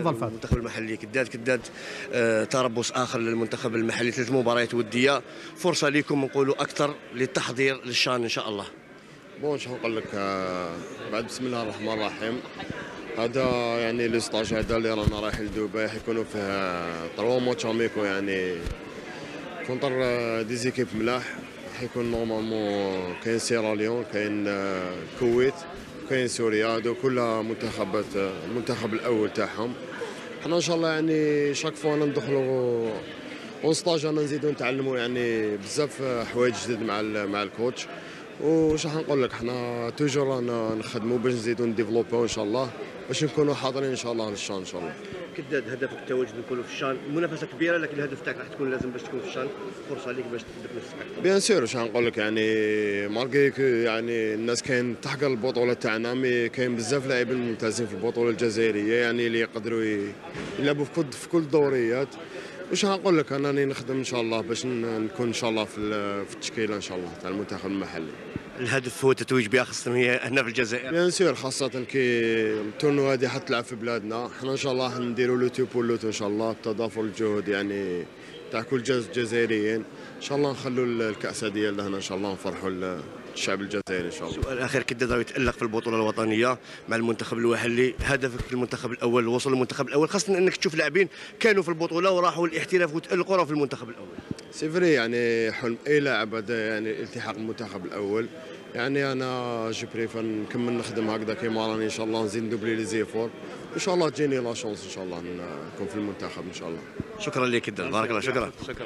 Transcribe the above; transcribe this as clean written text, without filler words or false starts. تفضل فهد. المنتخب المحلي كداد تربص اخر للمنتخب المحلي، 3 مباريات وديه، فرصه لكم نقولوا اكثر للتحضير للشان ان شاء الله. بون شنو نقول لك بعد، بسم الله الرحمن الرحيم. هذا يعني لي ستاج هذا اللي رانا رايحين لدبي راح يكونوا فيه 3 ماتش اميكو يعني كونتر دي زيكيب ملاح، راح يكون نورمالمون كاين سيراليون، كاين الكويت، كاين سوريا، هذو كلها منتخبات المنتخب الاول تاعهم. حنا ان شاء الله يعني شاك فوا ندخلوا اون ستاج رانا نزيدو نتعلموا يعني بزاف حوايج جدد مع الكوتش. وش راح نقول لك، حنا توجور رانا نخدموا باش نزيدو نديفلوبيو ان شاء الله، باش نكونوا حاضرين ان شاء الله للشان ان شاء الله. كداد، هدفك التواجد نكونوا في الشان، منافسه كبيره لكن الهدف تاعك راح تكون لازم باش تكون في الشان، فرصه ليك باش تثبت نفسك. بيان سور واش نقول لك يعني ماركيك يعني الناس كاين تحقر البطوله تاعنا، مي كاين بزاف لاعبين ممتازين في البطوله الجزائريه يعني اللي يقدروا يلعبوا في كل الدوريات. واش نقول لك، انا نخدم ان شاء الله باش نكون ان شاء الله في التشكيله ان شاء الله تاع المنتخب المحلي. الهدف هو التتويج بها خاصة هنا في الجزائر. بيان سور، خاصة كي التورنوا هذه حتلعب في بلادنا، حنا ان شاء الله نديروا لوتو بور لوتو ان شاء الله، بتضافر الجهود يعني تاع كل الجزائريين، ان شاء الله نخلوا الكأس ديالنا هنا ان شاء الله، نفرحوا الشعب الجزائري ان شاء الله. سؤال اخر، كداد راه يتألق في البطولة الوطنية مع المنتخب المحلي، هدفك في المنتخب الأول الوصول للمنتخب الأول، خاصة أنك تشوف لاعبين كانوا في البطولة وراحوا للاحتراف وتألقوا في المنتخب الأول. سي فري يعني حلم اي لاعب هذا يعني الالتحاق بالمنتخب الاول، يعني انا جو بريفير نكمل نخدم هكذا كيما راني ان شاء الله، نزيد ندوبلي لي زيفور ان شاء الله، تجيني لا شونس ان شاء الله نكون في المنتخب ان شاء الله. شكرا لك كداد، بارك الله، شكرا.